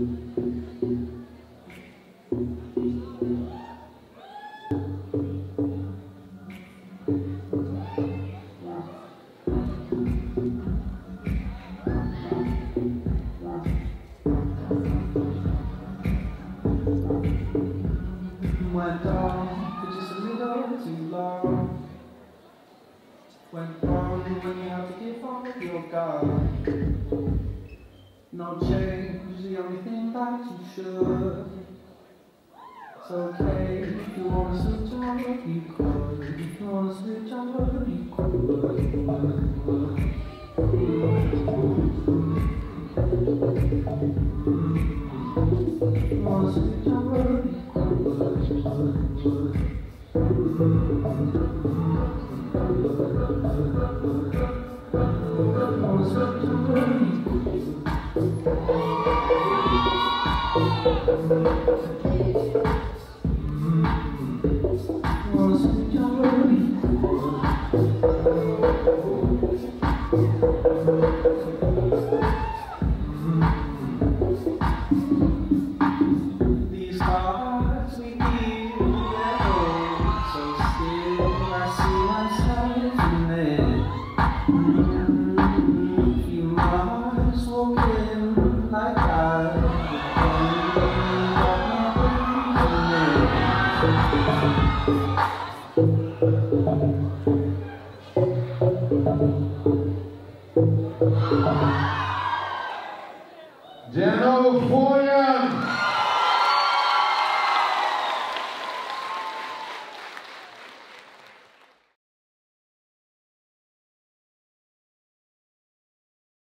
Went on for just a little too long. Went on when you have to give up your guard. No change is the only thing that you should. It's okay if you want to switch over, you could. If you want to switch over, you could. If you want to switch over, you could. So still I see myself in it.